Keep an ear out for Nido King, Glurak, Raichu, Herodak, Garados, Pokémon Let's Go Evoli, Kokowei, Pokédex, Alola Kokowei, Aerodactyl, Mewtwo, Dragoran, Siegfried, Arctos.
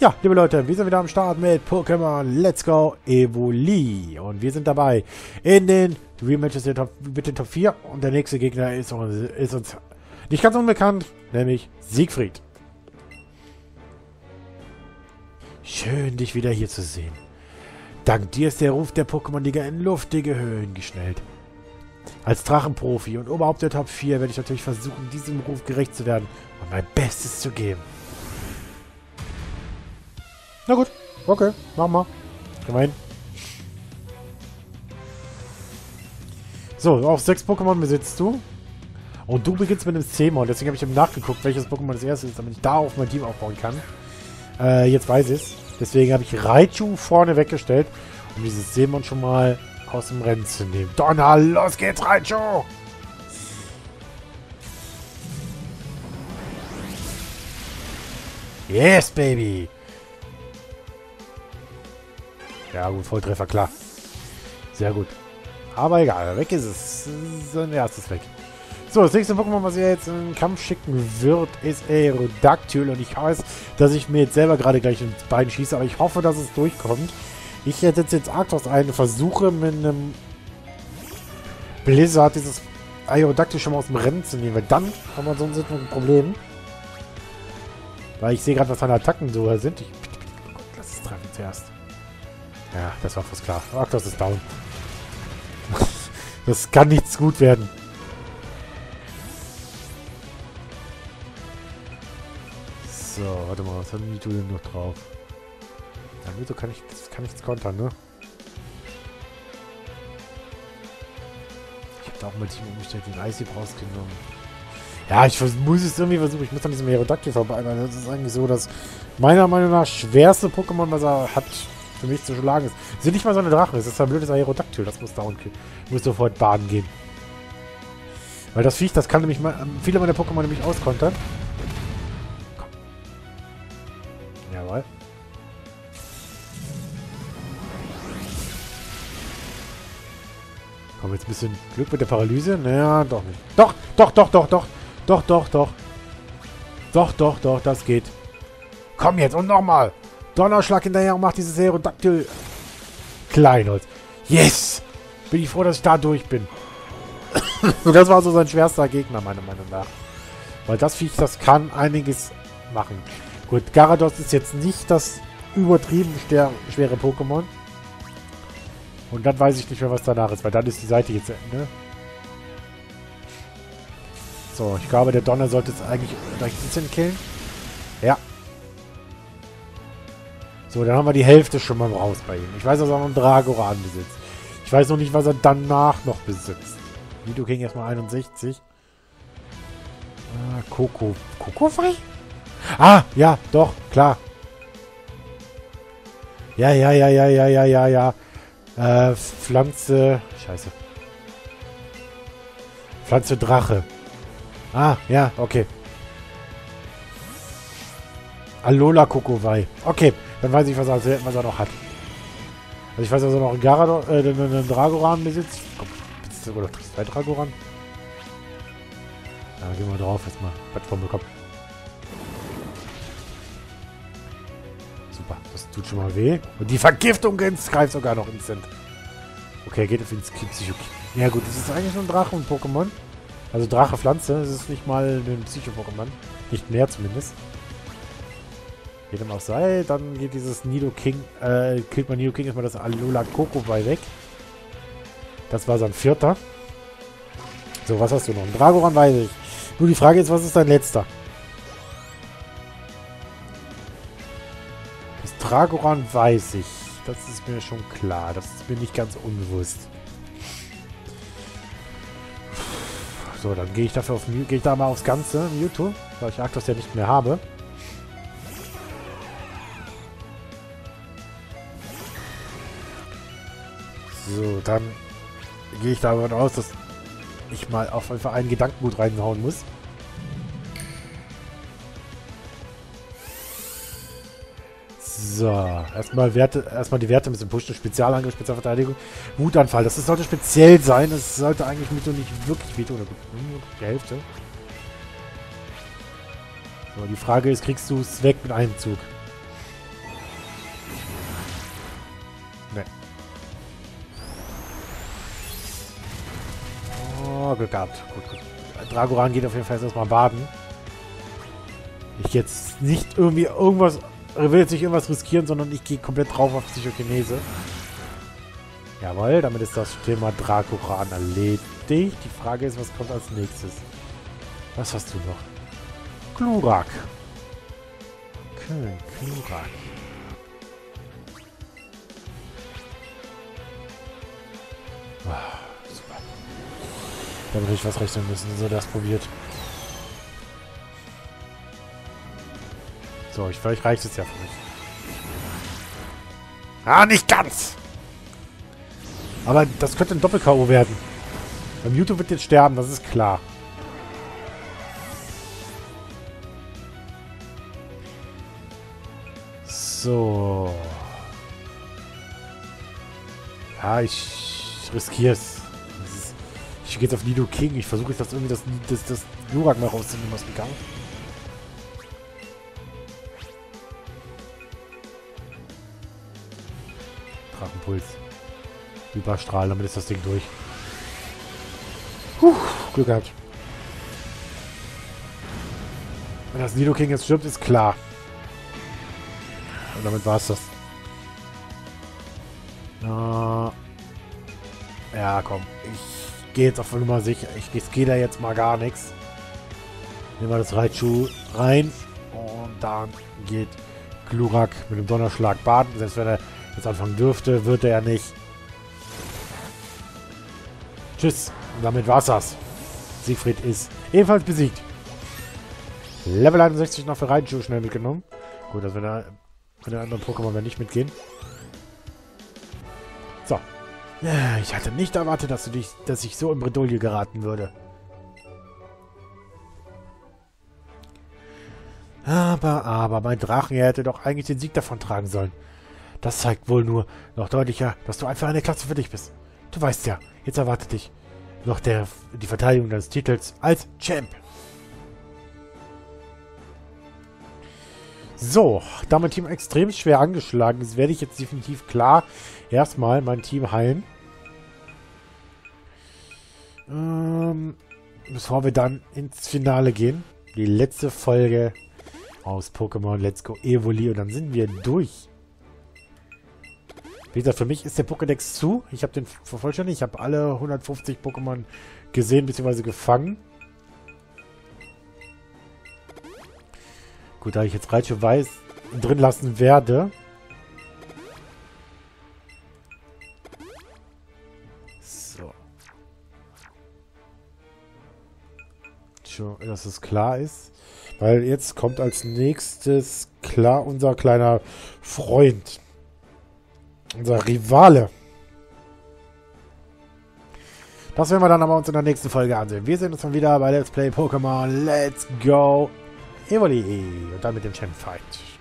Ja, liebe Leute, wir sind wieder am Start mit Pokémon Let's Go Evoli. Und wir sind dabei in den Rematches mit den Top 4. Und der nächste Gegner ist uns nicht ganz unbekannt, nämlich Siegfried. Schön, dich wieder hier zu sehen. Dank dir ist der Ruf der Pokémon-Liga in luftige Höhen geschnellt. Als Drachenprofi und Oberhaupt der Top 4 werde ich natürlich versuchen, diesem Ruf gerecht zu werden und mein Bestes zu geben. Na gut, okay, machen wir. Komm rein. So, auf 6 Pokémon besitzt du. Und du beginnst mit einem C-Mon. Deswegen habe ich eben nachgeguckt, welches Pokémon das erste ist, damit ich darauf mein Team aufbauen kann. Jetzt weiß ich es. Deswegen habe ich Raichu vorne weggestellt, um dieses C-Mon schon mal aus dem Rennen zu nehmen. Donner, los geht's, Raichu! Yes, baby! Ja gut, Volltreffer, klar. Sehr gut. Aber egal, weg ist es. Sein erstes weg. So, das nächste Pokémon, was ihr jetzt in den Kampf schicken wird, ist Aerodactyl. Und ich weiß, dass ich mir jetzt selber gerade gleich ins Bein schieße, aber ich hoffe, dass es durchkommt. Ich setze jetzt Arctos ein und versuche mit einem Blizzard dieses Aerodactyl schon mal aus dem Rennen zu nehmen. Weil dann kann man so ein Problem. Weil ich sehe gerade, was seine Attacken so sind. Oh Gott, lass es treffen zuerst. Ja, das war fast klar. Arctos ist down. Das kann nichts gut werden. So, warte mal, was hat Mewtwo denn noch drauf? Ja, Mewtwo kann ich jetzt kontern, ne? Ich hab da auch mal Team umgestellt, den Eisheap rausgenommen. Ja, ich muss es irgendwie versuchen. Ich muss an diesem Herodak vorbei, weil das ist eigentlich so, dass meiner Meinung nach schwerste Pokémon, was er hat, für mich zu schlagen ist. Das sind nicht mal so eine Drache, das ist ein blödes Aerodactyl, das muss down, muss sofort baden gehen. Weil das Viech, das kann nämlich viele meiner Pokémon nämlich auskontern. Komm. Jawohl. Komm, jetzt ein bisschen Glück mit der Paralyse. Naja, doch nicht. Doch, das geht. Komm jetzt und nochmal. Donnerschlag hinterher und macht dieses Aerodactyl Kleinholz. Yes! Bin ich froh, dass ich da durch bin. Und das war so sein schwerster Gegner, meiner Meinung nach. Weil das Viech, das kann einiges machen. Gut, Garados ist jetzt nicht das übertrieben schwere Pokémon. Und dann weiß ich nicht mehr, was danach ist, weil dann ist die Seite jetzt zu Ende. So, ich glaube, der Donner sollte es eigentlich gleich ein bisschen killen. Ja. So, dann haben wir die Hälfte schon mal raus bei ihm. Ich weiß, dass er noch einen Dragoran besitzt. Ich weiß noch nicht, was er danach noch besitzt. Nido King erstmal 61. Ah, Kokowei? Ah, ja, doch, klar. Ja. Pflanze. Scheiße. Pflanze Drache. Ah, ja, okay. Alola Kokowei. Okay, dann weiß ich, was er noch hat. Also ich weiß, dass er noch einen Dragoran besitzt. Komm, besitzt sogar noch 3 Dragoran. Ja, gehen wir drauf, erstmal Plattform bekommen. Super, das tut schon mal weh. Und die Vergiftung greift sogar noch instant. Okay, geht auf ins Psychokick. Ja gut, das ist eigentlich nur ein Drachen-Pokémon. Also Drache-Pflanze, das ist nicht mal ein Psycho-Pokémon. Nicht mehr zumindest. Jedem auch sei, dann geht dieses Nido King, killt man Nido King erstmal das Alola Kokowei weg. Das war sein vierter. So, was hast du noch? Ein Dragoran weiß ich. Nur die Frage ist, was ist dein letzter? Das Dragoran weiß ich. Das ist mir schon klar. Das ist mir nicht ganz unbewusst. So, dann gehe ich dafür auf Mewtwo. Gehe ich da mal aufs Ganze, Mewtwo, weil ich Arctos ja nicht mehr habe. So, dann gehe ich davon aus, dass ich mal auf einfach einen Gedankengut reinhauen muss. So, erstmal die Werte ein bisschen pushen. Spezialangriff, Spezialverteidigung, Wutanfall. Das sollte speziell sein. Das sollte eigentlich Mito nicht wirklich wehtun. Oder nur die Hälfte. So, die Frage ist, kriegst du es weg mit einem Zug? Ne. Oh, Glück gehabt. Gut, gut. Dragoran geht auf jeden Fall erstmal baden. Ich jetzt nicht irgendwie irgendwas... Er will jetzt nicht irgendwas riskieren, sondern ich gehe komplett drauf auf Psychokinese. Jawohl, damit ist das Thema Dragoran erledigt. Die Frage ist, was kommt als nächstes? Was hast du noch? Glurak. Okay, Glurak. Oh, super. Damit hätte ich was rechnen müssen, so das probiert. So, vielleicht reicht es ja für mich. Ah, nicht ganz! Aber das könnte ein Doppel-K.O. werden. Beim Mewtwo wird jetzt sterben, das ist klar. So. Ja, ich riskiere es. Ich gehe jetzt auf Nido King. Ich versuche jetzt irgendwie das Glurak mal rauszunehmen aus dem Gang. Drachenpuls. Überstrahlen, damit ist das Ding durch. Puh, Glück gehabt. Wenn das Nido King jetzt stirbt, ist klar. Und damit war es das. Ja, komm. Ich gehe jetzt auf Nummer sicher. Ich riskiere da jetzt mal gar nichts. Nehmen wir das Raichu rein. Und dann geht Glurak mit dem Donnerschlag baden. Selbst wenn er jetzt anfangen dürfte, wird er ja nicht. Tschüss. Und damit war's das. Siegfried ist ebenfalls besiegt. Level 61 noch für Raichu schnell mitgenommen. Gut, dass wir da von den anderen Pokémon werden nicht mitgehen. So. Ich hatte nicht erwartet, dass ich so in Bredouille geraten würde. Aber, mein Drachen hätte doch eigentlich den Sieg davon tragen sollen. Das zeigt wohl nur noch deutlicher, dass du einfach eine Klasse für dich bist. Du weißt ja, jetzt erwartet dich noch die Verteidigung deines Titels als Champ. So, da mein Team extrem schwer angeschlagen ist, werde ich jetzt definitiv klar erstmal mein Team heilen. Bevor wir dann ins Finale gehen. Die letzte Folge aus Pokémon Let's Go Evoli. Und dann sind wir durch. Wie gesagt, für mich ist der Pokédex zu. Ich habe den vervollständigt. Ich habe alle 150 Pokémon gesehen bzw. gefangen. Gut, da ich jetzt Raichu weiß drin lassen werde. So. Schon, dass es klar ist. Weil jetzt kommt als nächstes klar unser kleiner Freund. Unser Rivale. Das werden wir dann aber uns in der nächsten Folge ansehen. Wir sehen uns dann wieder bei Let's Play Pokémon Let's Go Evoli. Und dann mit dem Champ Fight.